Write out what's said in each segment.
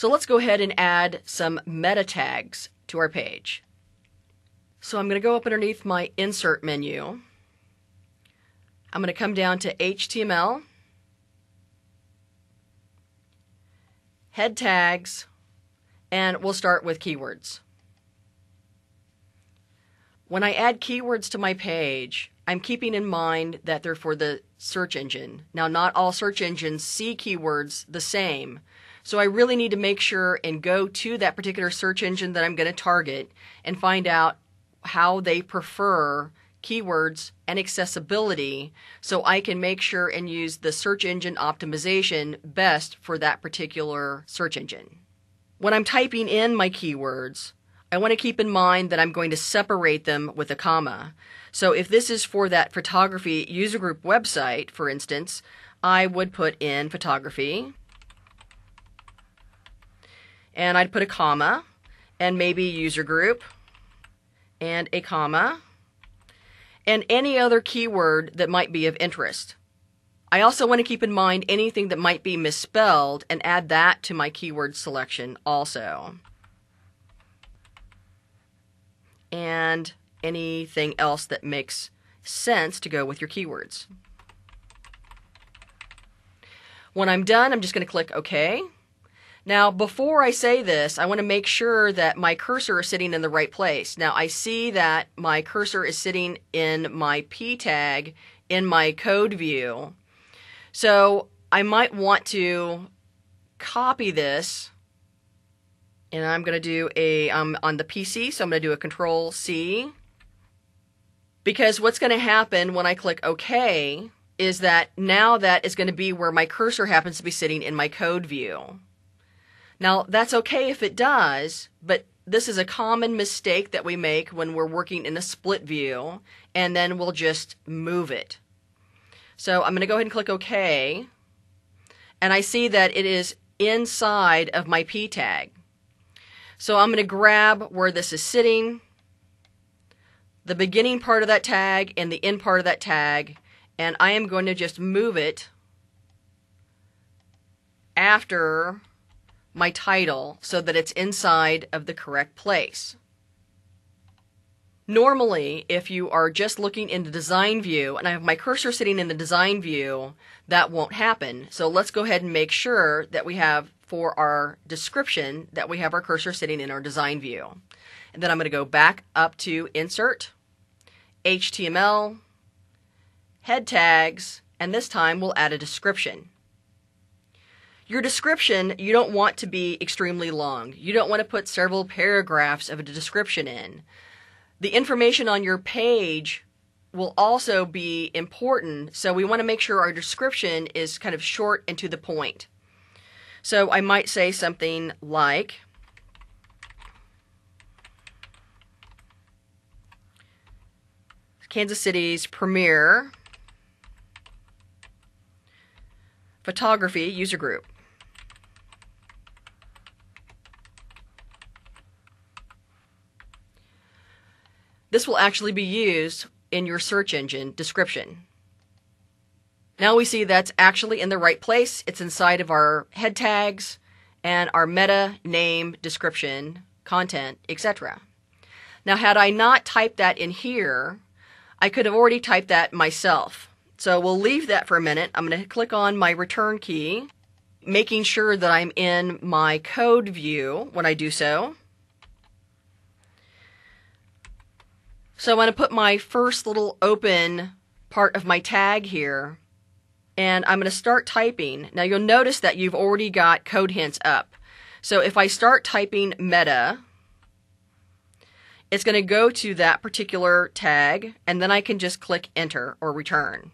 So let's go ahead and add some meta tags to our page. So I'm going to go up underneath my Insert menu. I'm going to come down to HTML, head tags, and we'll start with keywords. When I add keywords to my page, I'm keeping in mind that they're for the search engine. Now, not all search engines see keywords the same, so I really need to make sure and go to that particular search engine that I'm going to target and find out how they prefer keywords and accessibility, so I can make sure and use the search engine optimization best for that particular search engine. When I'm typing in my keywords, I want to keep in mind that I'm going to separate them with a comma. So if this is for that photography user group website, for instance, I would put in photography, and I'd put a comma, and maybe user group, and a comma, and any other keyword that might be of interest. I also want to keep in mind anything that might be misspelled and add that to my keyword selection also. And anything else that makes sense to go with your keywords. When I'm done, I'm just going to click OK. Now, before I say this, I want to make sure that my cursor is sitting in the right place. Now, I see that my cursor is sitting in my P tag in my code view. So I might want to copy this, and I'm going to do I'm on the PC, so I'm going to do a Control C, because what's going to happen when I click OK is that now that is going to be where my cursor happens to be sitting in my code view. Now, that's okay if it does, but this is a common mistake that we make when we're working in a split view, and then we'll just move it. So I'm going to go ahead and click OK, and I see that it is inside of my P tag. So I'm going to grab where this is sitting, the beginning part of that tag and the end part of that tag, and I am going to just move it after my title so that it's inside of the correct place. Normally, if you are just looking in the design view and I have my cursor sitting in the design view, that won't happen. So let's go ahead and make sure that we have for our description that we have our cursor sitting in our design view. And then I'm going to go back up to Insert, HTML, head tags, and this time we'll add a description. Your description, you don't want to be extremely long. You don't want to put several paragraphs of a description in. The information on your page will also be important, so we want to make sure our description is kind of short and to the point. So I might say something like, Kansas City's premier photography user group. This will actually be used in your search engine description. Now we see that's actually in the right place. It's inside of our head tags and our meta, name, description, content, etc. Now, had I not typed that in here, I could have already typed that myself. So we'll leave that for a minute. I'm going to click on my return key, making sure that I'm in my code view when I do so. So I'm going to put my first little open part of my tag here, and I'm going to start typing. Now you'll notice that you've already got code hints up. So if I start typing meta, it's going to go to that particular tag, and then I can just click Enter or Return.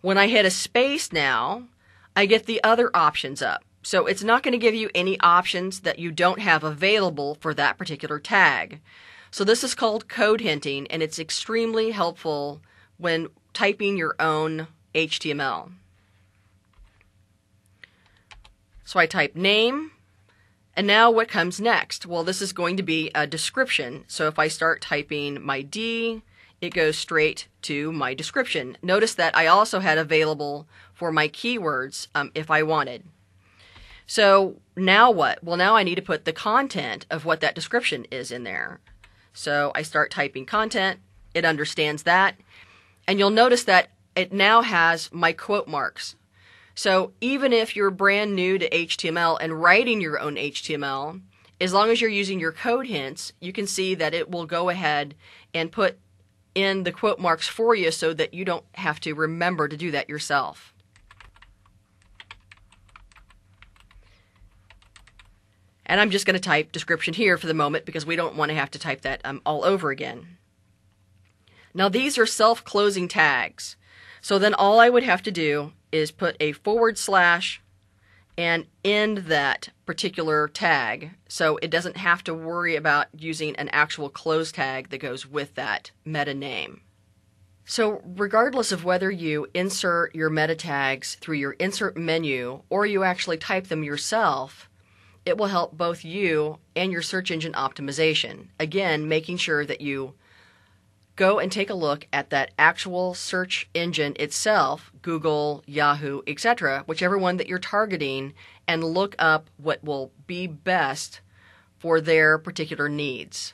When I hit a space now, I get the other options up. So it's not going to give you any options that you don't have available for that particular tag. So this is called code hinting, and it's extremely helpful when typing your own HTML. So I type name, and now what comes next? Well, this is going to be a description. So if I start typing my D, it goes straight to my description. Notice that I also had available for my keywords if I wanted. So now what? Well, now I need to put the content of what that description is in there. So I start typing content. It understands that. And you'll notice that it now has my quote marks. So even if you're brand new to HTML and writing your own HTML, as long as you're using your code hints, you can see that it will go ahead and put in the quote marks for you so that you don't have to remember to do that yourself. And I'm just going to type description here for the moment because we don't want to have to type that all over again. Now these are self-closing tags. So then all I would have to do is put a / and end that particular tag so it doesn't have to worry about using an actual close tag that goes with that meta name. So regardless of whether you insert your meta tags through your insert menu or you actually type them yourself, it will help both you and your search engine optimization. Again, making sure that you go and take a look at that actual search engine itself, Google, Yahoo, etc., whichever one that you're targeting, and look up what will be best for their particular needs.